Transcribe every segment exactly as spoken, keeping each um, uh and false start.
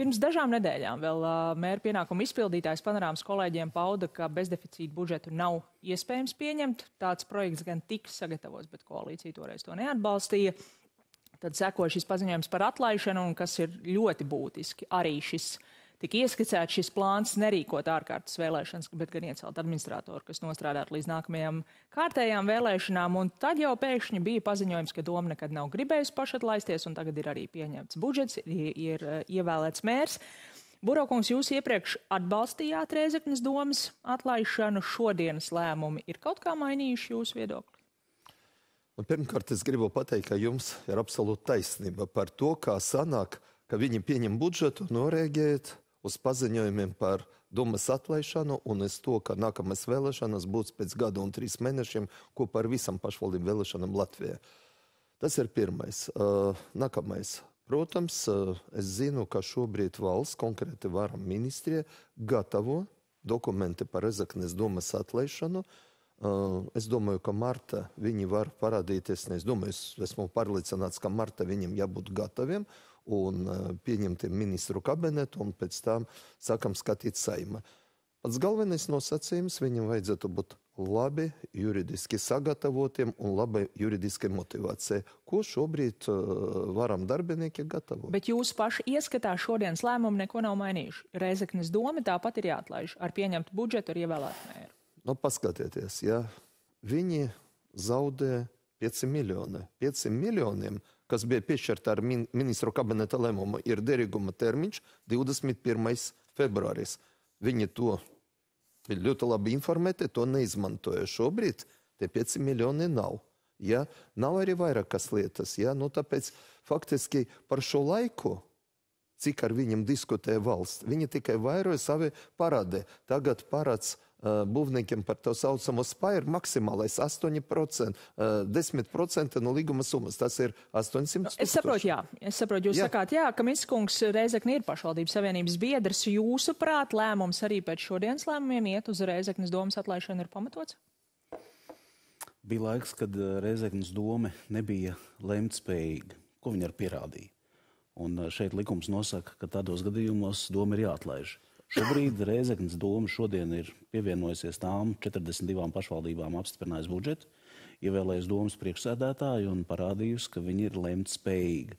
Pirms dažām nedēļām vēl mēra pienākuma izpildītājs panorāmas kolēģiem pauda, ka bezdeficīta budžetu nav iespējams pieņemt. Tāds projekts gan tika sagatavots, bet koalīcija toreiz to neatbalstīja. Tad sekoja šis paziņojums par atlaišanu, un kas ir ļoti būtiski, arī šis tik ieskicēts šis plāns nerīkot ārkārtas vēlēšanas, bet gan iecelt administratoru, kas nostrādātu līdz nākamajām kārtējām vēlēšanām. Un tad jau pēkšņi bija paziņojums, ka doma nekad nav gribējusi pašatlaisties, un tagad ir arī pieņemts budžets, ir, ir ievēlēts mērs. Burovu kungs, jūs iepriekš atbalstījāt Rēzeknes domas atlaišanu. Šodienas lēmumi ir kaut kā mainījuši jūsu viedokli? Pirmkārt, es gribu pateikt, ka jums ir absolūta taisnība par to, kā sanāk, ka viņi pieņem budžetu, norēģējot uz paziņojumiem par domas atlaišanu un uz to, ka nākamais vēlēšanas būs pēc gada un trīs mēnešiem kopā ar visam pašvaldību vēlēšanām Latvijā. Tas ir pirmais. Nākamais. Protams, es zinu, ka šobrīd valsts, konkrēti VARAM ministrija, gatavo dokumenti par Rēzeknes domas atlaišanu. Es domāju, ka martā viņi var parādīties. Es domāju, es esmu pārliecināts, ka martā viņiem jābūt gataviem un pieņemtiem ministru kabinetu, un pēc tam sākam skatīt Saeima. Pats galvenais nosacījums, viņam vajadzētu būt labi juridiski sagatavotiem un labai juridiskai motivācijai, ko šobrīd VARAM darbinieki gatavo. Bet jūs paši ieskatā šodienas lēmumu neko nav mainījuši. Rēzeknes doma tāpat ir jāatlaiž ar pieņemtu budžetu, ar ievēlēt mēru. Nu, paskatieties, ja viņi zaudē pieci miljoni. pieci miljoniem, kas bija piešķirta ar min ministru kabineta lēmumu, ir derīguma termiņš divdesmit pirmais februāris. Viņi to ļoti labi informēti, to neizmantoja. Šobrīd tie pieci miljoni nav. Ja? Nav arī vairākas lietas. Ja? Nu, tāpēc faktiski par šo laiku, cik ar viņiem diskutē valsts, viņi tikai vairoja savi parādi. Tagad parāds būvniekiem par to saucamo spāju ir maksimālais astoņi procenti, desmit procenti no līguma summas. Tas ir astoņsimt tūkstoši. Es saprotu, jā. Es saprotu, jūs jā. sakāt, jā, ka Kaminska kungs Rēzekne ir pašvaldības savienības biedrs. Jūsuprāt, lēmums arī pēc šodienas lēmumiem iet uz Rēzeknes domas atlaišanu ir pamatots? Bija laiks, kad Rēzeknes doma nebija lemtspējīga. Ko viņa ir pierādīja? Un šeit likums nosaka, ka tādos gadījumos doma ir jāatlaiž. Šobrīd Rēzeknes doma šodien ir pievienojusies tām četrdesmit divām pašvaldībām, apstiprinājusi budžetu, ievēlējusi domas priekšsēdētāju un parādījusi, ka viņi ir lemtspējīgi.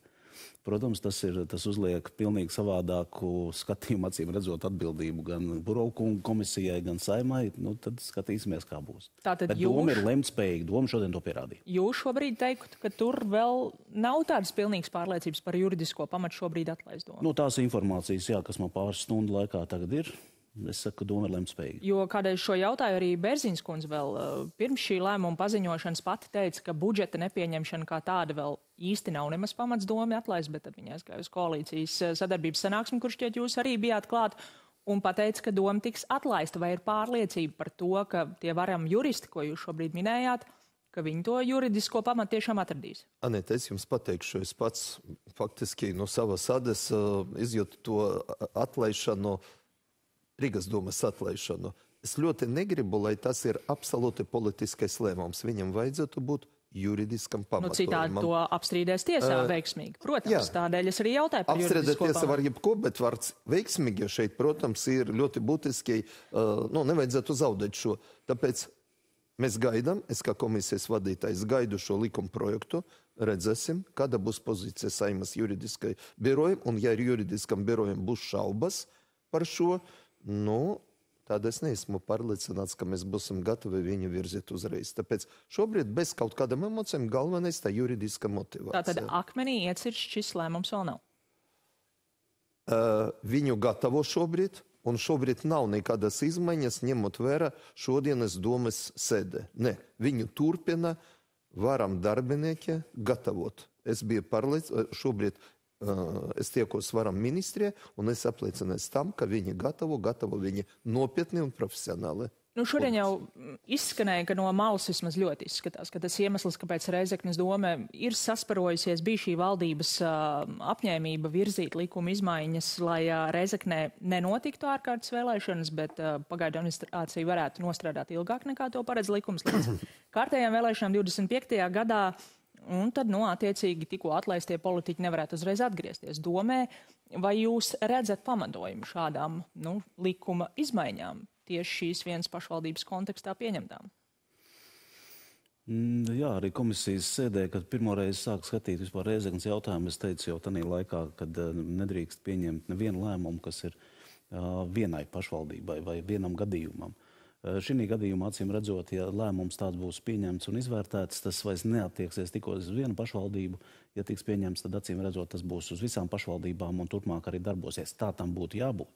Protams, tas, ir, tas uzliek pilnīgi savādāku skatījumu, acīm redzot atbildību gan Burovu komisijai, gan Saeimai. Nu, tad skatīsimies, kā būs. Tātad Bet jūs... doma ir lemtspējīga, doma šodien to pierādīja. Jūs šobrīd teikt, ka tur vēl nav tādas pilnīgas pārliecības par juridisko pamatu šobrīd atlaist domu? Nu, tās informācijas, jā, kas man pāris stundu laikā tagad ir, es saku, ka doma ir lemtspējīga. Jo kādēļ šo jautāju arī Berziņskunds vēl pirms šī lēmuma paziņošanas pati teica, ka budžeta nepieņemšana kā tāda vēl īsti nav nemaz pamats domi atlaist, bet tad viņa aizgāja uz koalīcijas sadarbības sanāksmi, kur šķiet jūs arī bijāt klāt, un pateica, ka doma tiks atlaista. Vai ir pārliecība par to, ka tie varam juristi, ko jūs šobrīd minējāt, ka viņi to juridisko pamatu tiešām atradīs? Aneta, es jums pateikšu, es pats faktiski no savas ādas uh, izjūtu to atlaišanu, Rīgas domas atlaišanu. Es ļoti negribu, lai tas ir absolūti politiskais lēmums. Viņam vajadzētu būt juridiskam pamatojumam. Nu, citādi to apstrīdēs tiesā uh, veiksmīgi. Protams, jā. Tādēļ es arī jautāju par juridisko pamatu. Apstrīdēt tiesā var jebko, bet vārds veiksmīgi šeit, protams, ir ļoti būtiski. Uh, nu, nevajadzētu zaudēt šo. Tāpēc mēs gaidām, es kā komisijas vadītājs gaidu šo likuma projektu. Redzēsim, kāda būs pozīcija Saeimas juridiskai birojam. Un ja ir juridiskam birojam būs šaubas par šo, nu, tad es neesmu pārliecināts, ka mēs būsim gatavi viņu virzīt uzreiz. Tāpēc šobrīd bez kaut kādam emocijam galvenais tā juridiska motivācija. Tātad akmenī ieciršķis šis lēmums vēl nav? Uh, viņu gatavo šobrīd, un šobrīd nav nekādas izmaiņas, ņemot vērā šodienas domas sēdē. Nē, viņu turpina varam darbinieki gatavot. Es biju pārliecināts, šobrīd... Es tiekos varam ministrie, un es apliecinās tam, ka viņi gatavo, gatavo viņi nopietni un profesionāli. Nu, šodien jau izskanēja, ka no malas vismaz ļoti izskatās, ka tas iemesls, kāpēc Rēzeknes dome ir sasparojusies, bija šī valdības uh, apņēmība virzīt likuma izmaiņas, lai uh, Rēzeknē nenotiktu ārkārtas vēlēšanas, bet uh, pagaidu administrācija varētu nostrādāt ilgāk nekā to paredz likums līdz kārtējām vēlēšanām divdesmit piektajā gadā. Un tad, nu, attiecīgi tikko atlaistie politiķi nevarētu uzreiz atgriezties domē. Vai jūs redzat pamatojumu šādām nu, likuma izmaiņām tieši šīs vienas pašvaldības kontekstā pieņemtām? Jā, arī komisijas sēdē, kad pirmoreiz sāk skatīt vispār Rēzeknes jautājumu, es teicu jau tajā laikā, kad nedrīkst pieņemt nevienu lēmumu, kas ir vienai pašvaldībai vai vienam gadījumam. Šī gadījumā, acīm redzot, ja lēmums tāds būs pieņemts un izvērtēts, tas vairs neattieksies tikai uz vienu pašvaldību. Ja tiks pieņemts, tad acīm redzot, tas būs uz visām pašvaldībām un turpmāk arī darbosies. Tā tam būtu jābūt.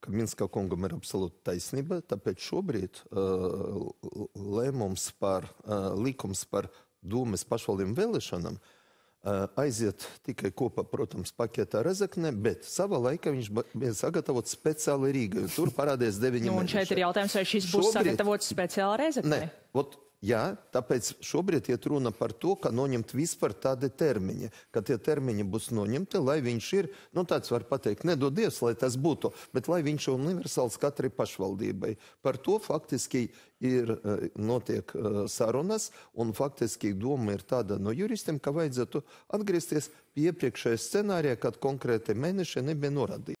Kaminska kungam ir absolūta taisnība, tāpēc šobrīd uh, lēmums par, uh, likums par domes pašvaldību vēlēšanām aiziet tikai kopā, protams, paketā Rēzeknē, bet savā laikā viņš bija sagatavots speciāli Rīgai. Tur parādījās deviņi mēneši. Un šeit ir jautājums, vai šis būs sagatavots speciāli Rēzeknē? Jā, tāpēc šobrīd iet runa par to, ka noņemt vispār tādi termiņi, ka tie termiņi būs noņemti, lai viņš ir, nu tāds var pateikt, nedodies, lai tas būtu, bet lai viņš ir universāls katrai pašvaldībai. Par to faktiski ir notiek sarunas, un faktiski doma ir tāda no juristiem, ka vajadzētu atgriezties pie iepriekšējā scenārijā, kad konkrēti mēneši nebija norādīti.